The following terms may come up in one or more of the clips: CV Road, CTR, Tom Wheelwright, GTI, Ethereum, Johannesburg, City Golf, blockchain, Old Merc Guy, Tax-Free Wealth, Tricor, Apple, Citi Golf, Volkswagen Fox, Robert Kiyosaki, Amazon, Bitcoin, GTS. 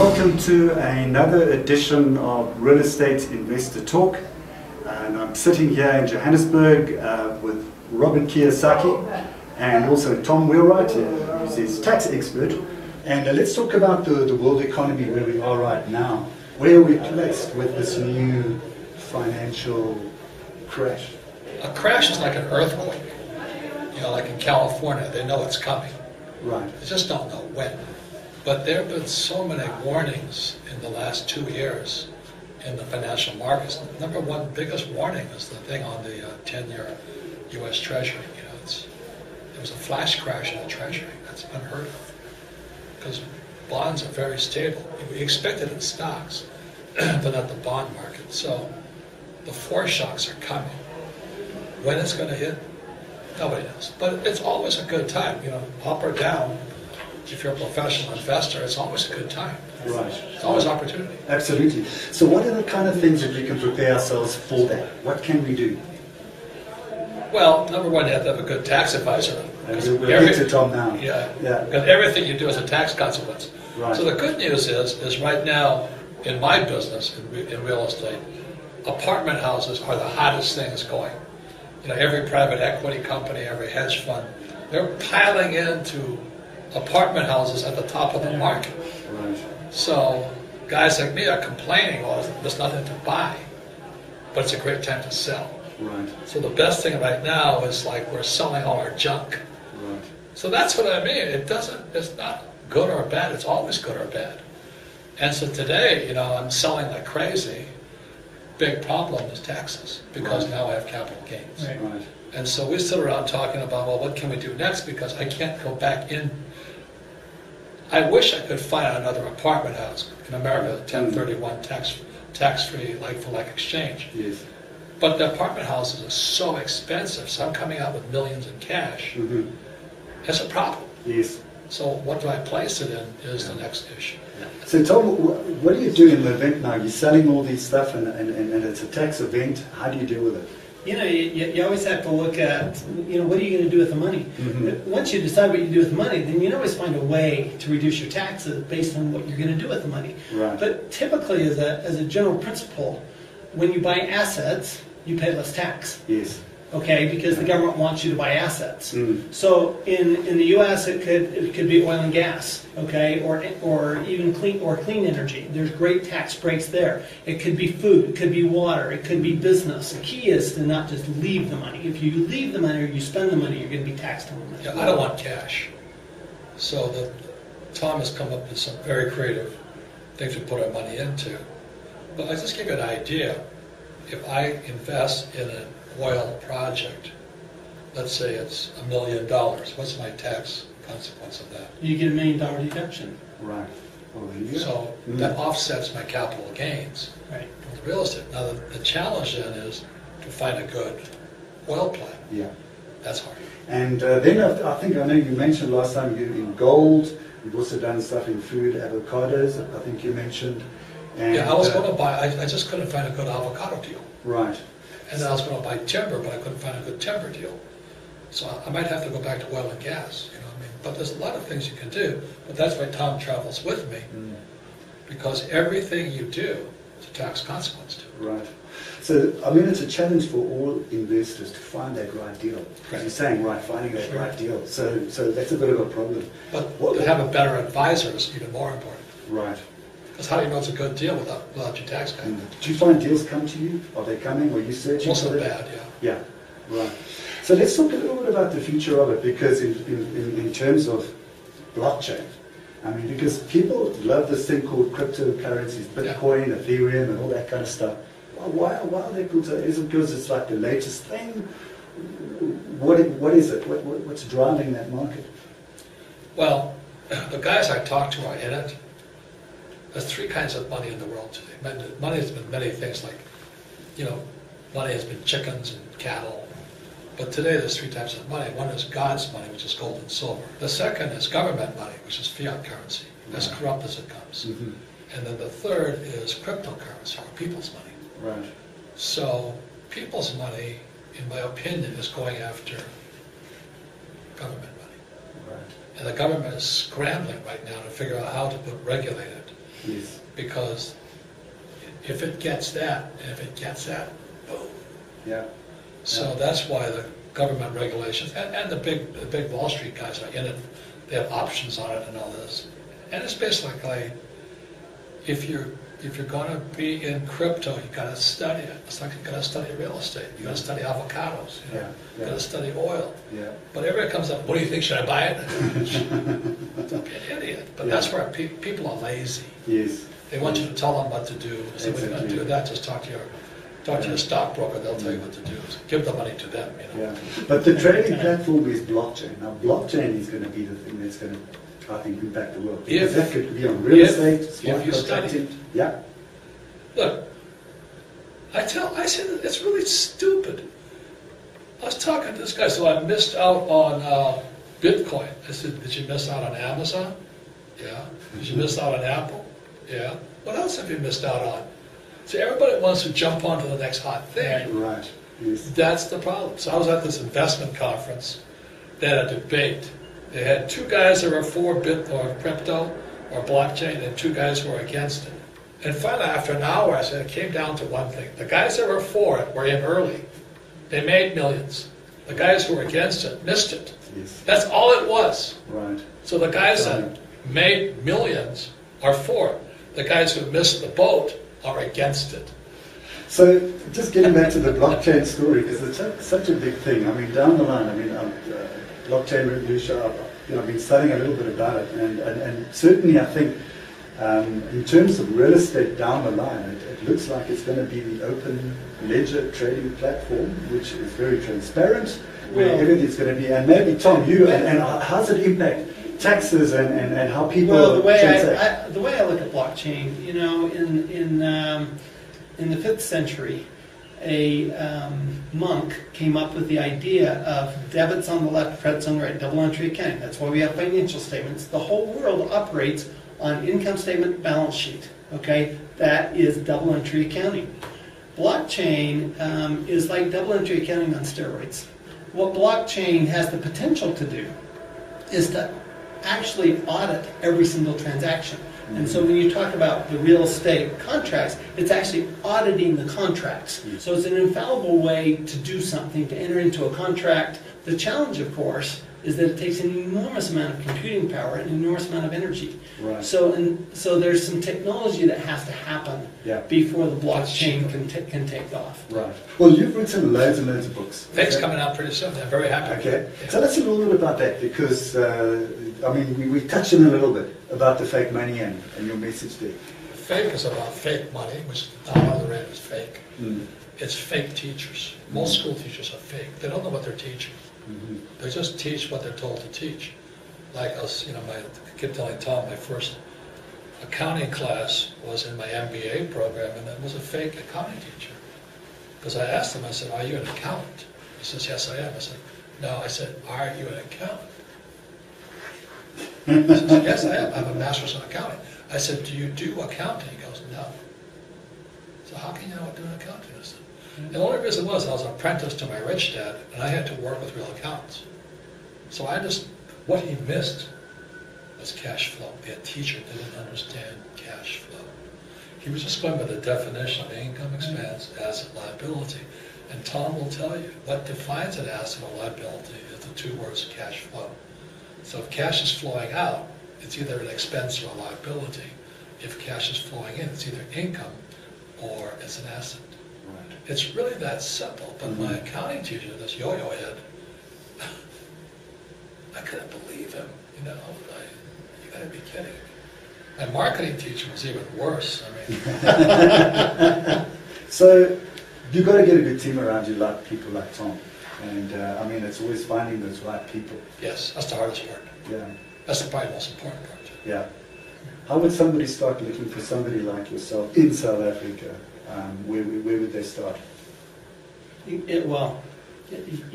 Welcome to another edition of Real Estate Investor Talk, and I'm sitting here in Johannesburg with Robert Kiyosaki and also Tom Wheelwright, who's his tax expert, and let's talk about the world economy, where we are right now. Where are we placed with this new financial crash? A crash is like an earthquake, you know, like in California. They know it's coming. Right. They just don't know when. But there have been so many warnings in the last 2 years in the financial markets. The number one biggest warning is the thing on the 10-year U.S. Treasury. You know, it was a flash crash in the Treasury. That's unheard of, because bonds are very stable. We expect it in stocks, but not the bond market. So the foreshocks are coming. When it's going to hit, nobody knows. But it's always a good time, you know, up or down. If you're a professional investor, it's always a good time. Right. It's always opportunity. Absolutely. So what are the kind of things that we can prepare ourselves for that? What can we do? Well, number one, you have to have a good tax advisor. We'll get to Tom now. Yeah. Because everything you do is a tax consequence. Right. So the good news is right now, in my business, in real estate, apartment houses are the hottest things going. You know, every private equity company, every hedge fund, they're piling into apartment houses at the top of the market. Right. So guys like me are complaining, well, there's nothing to buy, but it's a great time to sell. Right. So the best thing right now is like we're selling all our junk. Right. So that's what I mean. It's not good or bad, it's always good or bad. And so today, you know, I'm selling like crazy. Big problem is taxes, because right. Now I have capital gains. Right. Right. And so we sit around talking about, well, what can we do next, because I can't go back in. I wish I could find another apartment house in America, 1031 tax-free, like-for-like exchange. Yes. But the apartment houses are so expensive, so I'm coming out with millions in cash. Mm-hmm. That's a problem. Yes. So what do I place it in is the next issue. Yeah. So Tom, what do you do in the event now? You're selling all these stuff and it's a tax event. How do you deal with it? You know, you always have to look at, you know, what are you going to do with the money? Mm-hmm. Once you decide what you do with the money, then you can always find a way to reduce your taxes based on what you're going to do with the money. Right. But typically, as a general principle, when you buy assets, you pay less tax. Yes. Okay, because the government wants you to buy assets. Mm. So in the U.S., it could be oil and gas, okay, or even clean energy. There's great tax breaks there. It could be food, it could be water, it could be business. The key is to not just leave the money. If you leave the money or you spend the money, you're going to be taxed on the money. Yeah, I don't want cash. So Tom has come up with some very creative things to put our money into. But I just give you an idea. If I invest in an oil project, let's say it's $1 million, what's my tax consequence of that? You get a $1 million deduction. Right. Well, yeah. So that offsets my capital gains. Right. From the real estate. Now the challenge then is to find a good oil plant. Yeah. That's hard. And then I think, I know you mentioned last time you did in gold, you've also done stuff in food, avocados, I think you mentioned. And yeah, I was going to buy, I just couldn't find a good avocado deal. Right. And then I was going to buy timber, but I couldn't find a good timber deal. So I might have to go back to oil and gas, you know what I mean? But there's a lot of things you can do, but that's why Tom travels with me, because everything you do is a tax consequence to. Right. So, I mean, it's a challenge for all investors to find that right deal. As you're saying, right, finding that right deal. So that's a bit of a problem. But to have a better advisor is even more important. Right. How do you know it's a good deal without your tax guy? Do you find deals come to you? Are they coming? Are you searching? Also bad, yeah. Yeah, right. So let's talk a little bit about the future of it, because in terms of blockchain, I mean, because people love this thing called cryptocurrencies, Bitcoin, Ethereum, and all that kind of stuff. Why are they called? Is it because it's like the latest thing? What is it? What's driving that market? Well, the guys I talk to are in it. There's three kinds of money in the world today. Money has been many things, like, you know, money has been chickens and cattle. But today there's three types of money. One is God's money, which is gold and silver. The second is government money, which is fiat currency, as corrupt as it comes. Mm-hmm. And then the third is cryptocurrency, or people's money. Right. So people's money, in my opinion, is going after government money. Right. And the government is scrambling right now to figure out how to regulate it. Yes. Because if it gets that, boom. Yeah. So that's why the government regulations and the big Wall Street guys are in it. They have options on it and all this. And it's basically, if you're going to be in crypto, you got to study it. It's like you got to study real estate. You got to study avocados. You know? You got to study oil. Yeah. But everybody comes up, what do you think? Should I buy it? Don't be an idiot. But that's where people are lazy. Yes. They want you to tell them what to do. So when you're going to do that, just talk to your stockbroker. They'll tell you what to do. So give the money to them. You know? Yeah. But the trading platform is blockchain. Now, blockchain is going to be the thing that's going to, I think, impact the world. Because that could be on real estate, smart contracting. Yeah. Look, I said it's really stupid. I was talking to this guy, so I missed out on Bitcoin. I said, did you miss out on Amazon? Yeah. Did you miss out on Apple? Yeah. What else have you missed out on? So everybody wants to jump onto the next hot thing. Right. Yes. That's the problem. So I was at this investment conference. They had a debate. They had two guys that were for Bitcoin or crypto or blockchain, and two guys who were against it. And finally, after an hour, I said, it came down to one thing. The guys that were for it were in early. They made millions. The guys who were against it missed it. Yes. That's all it was. Right. So the guys that made millions are for it. The guys who missed the boat are against it. So just getting back to the blockchain story, because it's such a big thing. I mean, down the line, blockchain revolution, I've been studying a little bit about it, and certainly I think in terms of real estate down the line, it looks like it's going to be the open ledger trading platform, which is very transparent, where everything's going to be. And maybe, Tom, and how's it impact taxes and how people transact? The way I look at blockchain, you know, in the 5th century, a monk came up with the idea of debits on the left, credits on the right, double entry accounting. That's why we have financial statements. The whole world operates on income statement, balance sheet. Okay, that is double entry accounting. Blockchain is like double entry accounting on steroids. What blockchain has the potential to do is to actually audit every single transaction. Mm-hmm. And so when you talk about the real estate contracts, it's actually auditing the contracts. Mm-hmm. So it's an infallible way to do something, to enter into a contract. The challenge, of course, is that it takes an enormous amount of computing power and an enormous amount of energy. Right. So there's some technology that has to happen before the blockchain can take off. Right. Well, you've written loads and loads of books. Things coming out pretty soon. I'm very happy. Okay. Yeah. Tell us a little bit about that, because I mean, we touched on a little bit about the fake money and your message there. Fake is about fake money, which now on the end is fake. Mm. It's fake teachers. Most school teachers are fake. They don't know what they're teaching. Mm-hmm. They just teach what they're told to teach. Like us, you know, I keep telling Tom, my first accounting class was in my MBA program, and it was a fake accounting teacher. Because I asked him, I said, are you an accountant? He says, yes, I am. I said, no, I said, are you an accountant? He says, yes, I am. I have a master's in accounting. I said, do you do accounting? He goes, no. So how can you not do an accounting? I said, the only reason was I was an apprentice to my rich dad, and I had to work with real accountants. So what he missed was cash flow. The teacher didn't understand cash flow. He was just going by the definition of income, expense, asset, liability. And Tom will tell you what defines an asset or liability is the two words cash flow. So if cash is flowing out, it's either an expense or a liability. If cash is flowing in, it's either income or it's an asset. It's really that simple, but my accounting teacher, this yo-yo head, I couldn't believe him, you know, you gotta be kidding me. My marketing teacher was even worse, I mean. So, you've got to get a good team around you, like people like Tom, and I mean, it's always finding those right people. Yes, that's the hardest part. Yeah. That's probably the most important part. Yeah. How would somebody start looking for somebody like yourself in South Africa? Where would they start? You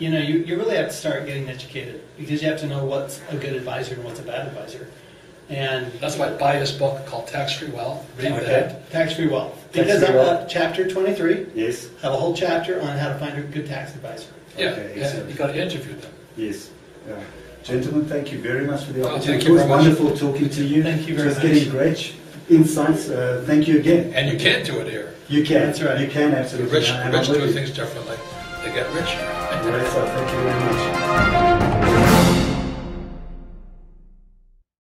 really have to start getting educated, because you have to know what's a good advisor and what's a bad advisor. And that's why I buy this book called Tax-Free Wealth. Read that. Tax-Free Wealth. Because chapter 23, yes, I have a whole chapter on how to find a good tax advisor. Yeah, you've got to interview them. Yes. Yeah. Gentlemen, thank you very much for the opportunity. It was wonderful talking to you. Thank you very much. Just getting great insights. Thank you again. And you can do it here. You can. That's right. You can, absolutely. The rich do things differently. They get rich. Right, so thank you very much.